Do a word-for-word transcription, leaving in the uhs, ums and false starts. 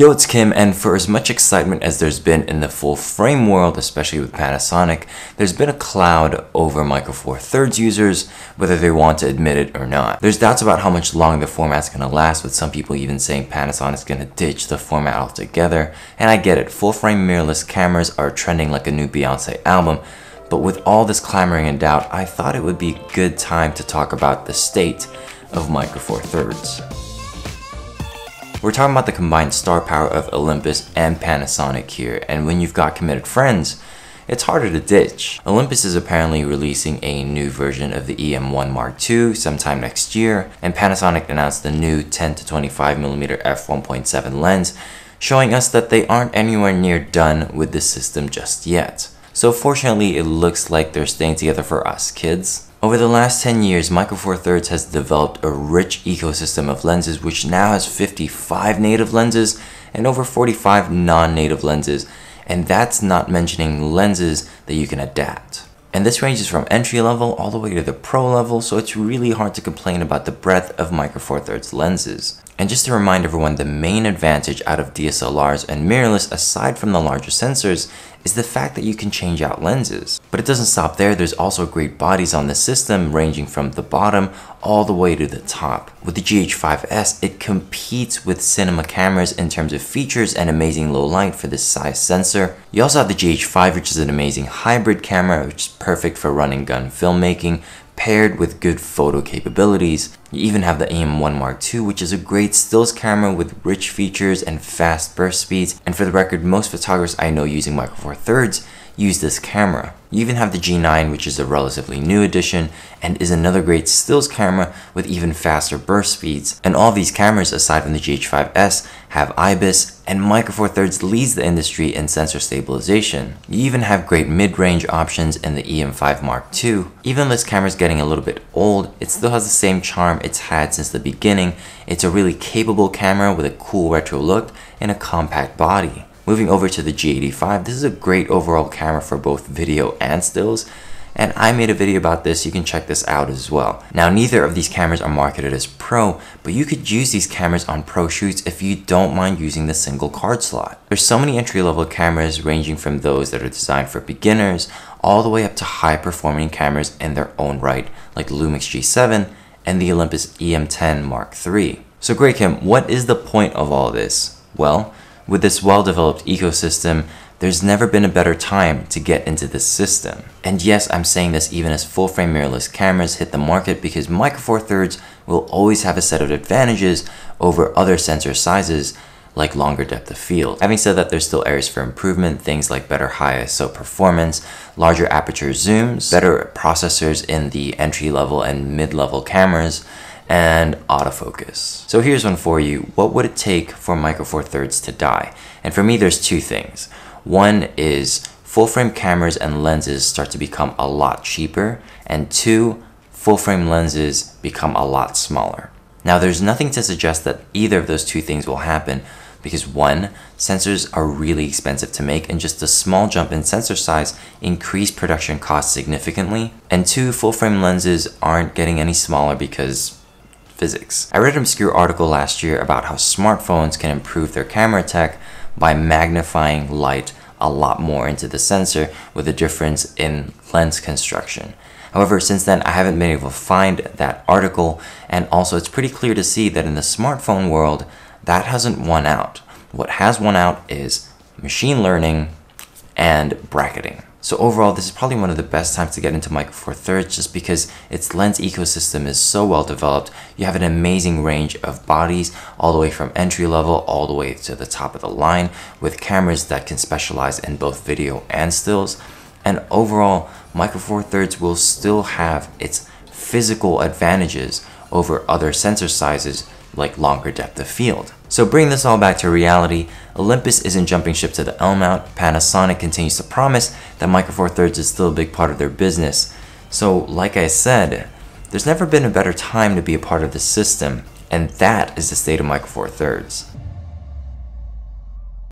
Yo, it's Kim, and for as much excitement as there's been in the full frame world, especially with Panasonic, there's been a cloud over Micro Four Thirds users, whether they want to admit it or not. There's doubts about how much longer the format's gonna last, with some people even saying Panasonic's gonna ditch the format altogether, and I get it, full frame mirrorless cameras are trending like a new Beyonce album, but with all this clamoring and doubt, I thought it would be a good time to talk about the state of Micro Four Thirds. We're talking about the combined star power of Olympus and Panasonic here, and when you've got committed friends, it's harder to ditch. Olympus is apparently releasing a new version of the E M one Mark two sometime next year, and Panasonic announced the new ten to twenty-five millimeter f one point seven lens, showing us that they aren't anywhere near done with this system just yet. So fortunately, it looks like they're staying together for us kids. Over the last ten years, Micro Four Thirds has developed a rich ecosystem of lenses, which now has fifty-five native lenses and over forty-five non-native lenses, and that's not mentioning lenses that you can adapt. And this ranges from entry level all the way to the pro level, so it's really hard to complain about the breadth of Micro Four Thirds lenses. And just to remind everyone, the main advantage out of D S L Rs and mirrorless, aside from the larger sensors, is the fact that you can change out lenses. But it doesn't stop there, there's also great bodies on the system, ranging from the bottom all the way to the top. With the G H five S, it competes with cinema cameras in terms of features and amazing low light for this size sensor. You also have the G H five, which is an amazing hybrid camera, which is perfect for run and gun filmmaking, paired with good photo capabilities. You even have the E M one Mark two, which is a great stills camera with rich features and fast burst speeds. And for the record, most photographers I know using Micro Four Thirds use this camera. You even have the G nine, which is a relatively new addition and is another great stills camera with even faster burst speeds. And all these cameras, aside from the G H five S, have IBIS, and Micro Four Thirds leads the industry in sensor stabilization. You even have great mid-range options in the E M five Mark two. Even though this camera's getting a little bit old, it still has the same charm it's had since the beginning. It's a really capable camera with a cool retro look and a compact body. Moving over to the G eighty-five, this is a great overall camera for both video and stills, and I made a video about this, you can check this out as well. Now, neither of these cameras are marketed as pro, but you could use these cameras on pro shoots if you don't mind using the single card slot. There's so many entry-level cameras, ranging from those that are designed for beginners all the way up to high-performing cameras in their own right, like Lumix G seven and the Olympus E M ten Mark three. So great, Kim, what is the point of all this? Well, with this well-developed ecosystem, there's never been a better time to get into this system. And yes, I'm saying this even as full-frame mirrorless cameras hit the market, because Micro Four Thirds will always have a set of advantages over other sensor sizes, like longer depth of field. Having said that, there's still areas for improvement, things like better high I S O performance, larger aperture zooms, better processors in the entry-level and mid-level cameras, and autofocus. So here's one for you. What would it take for Micro Four Thirds to die? And for me, there's two things. One is full frame cameras and lenses start to become a lot cheaper, and two, full frame lenses become a lot smaller. Now, there's nothing to suggest that either of those two things will happen, because one, sensors are really expensive to make, and just a small jump in sensor size increased production costs significantly, and two, full frame lenses aren't getting any smaller because physics. I read an obscure article last year about how smartphones can improve their camera tech by magnifying light a lot more into the sensor with a difference in lens construction. However, since then, I haven't been able to find that article, and also it's pretty clear to see that in the smartphone world, that hasn't won out. What has won out is machine learning and bracketing. So overall, this is probably one of the best times to get into Micro Four Thirds, just because its lens ecosystem is so well developed. You have an amazing range of bodies, all the way from entry level all the way to the top of the line, with cameras that can specialize in both video and stills. And overall, Micro Four Thirds will still have its physical advantages over other sensor sizes, like longer depth of field. So bring this all back to reality, Olympus isn't jumping ship to the L mount, Panasonic continues to promise that Micro Four Thirds is still a big part of their business. So like I said, there's never been a better time to be a part of the system, and that is the state of Micro Four Thirds.